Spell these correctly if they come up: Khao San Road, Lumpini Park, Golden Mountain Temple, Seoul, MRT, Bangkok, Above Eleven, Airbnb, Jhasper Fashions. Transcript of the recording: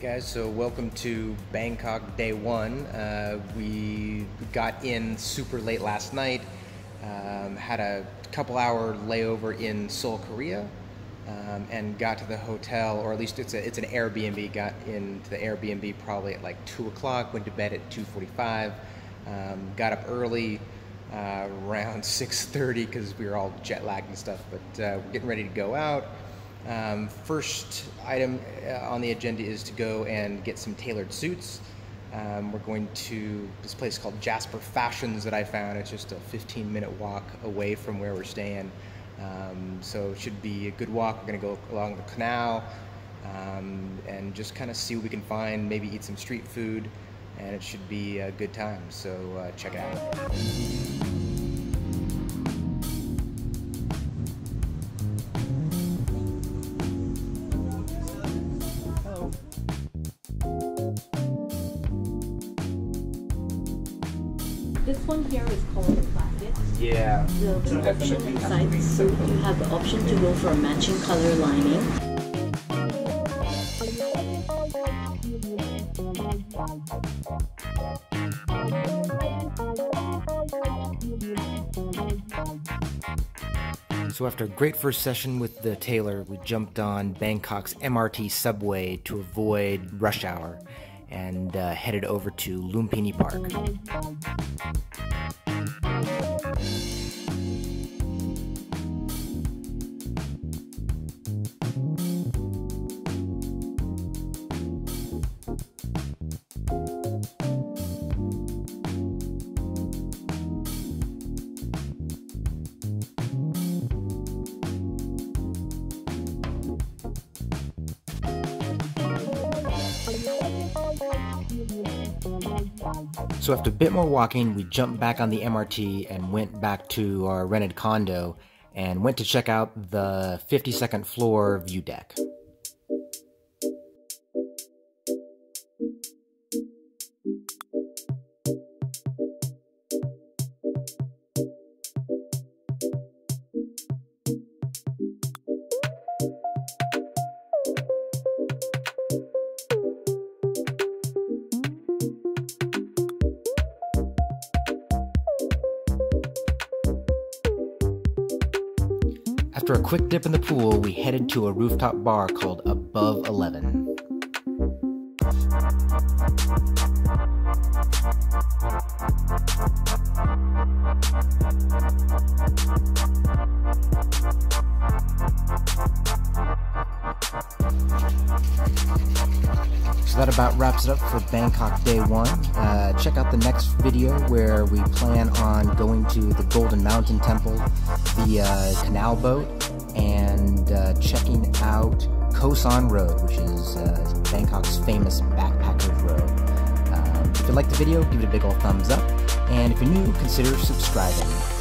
Hey guys, so welcome to Bangkok day one. We got in super late last night, had a couple hour layover in Seoul, Korea, and got to the hotel, or at least it's an Airbnb, got into the Airbnb probably at like 2 o'clock, went to bed at 2:45, got up early, around 6:30 because we were all jet lagged and stuff, but we're getting ready to go out. First item on the agenda is to go and get some tailored suits. We're going to this place called Jhasper Fashions that I found. It's just a 15-minute walk away from where we're staying. So it should be a good walk. We're going to go along the canal and just kind of see what we can find, maybe eat some street food, and it should be a good time. So check it out. This one here is called the classic. Yeah. The option inside the suit, you have the option to go for a matching color lining. So after a great first session with the tailor, we jumped on Bangkok's MRT subway to avoid rush hour and headed over to Lumpini Park. So after a bit more walking, we jumped back on the MRT and went back to our rented condo and went to check out the 52nd floor view deck. After a quick dip in the pool, we headed to a rooftop bar called Above 11. So that about wraps it up for Bangkok Day 1. Check out the next video where we plan on going to the Golden Mountain Temple, the canal boat, and checking out Khao San Road, which is Bangkok's famous backpacker road. If you liked the video, give it a big old thumbs up, and if you're new, consider subscribing.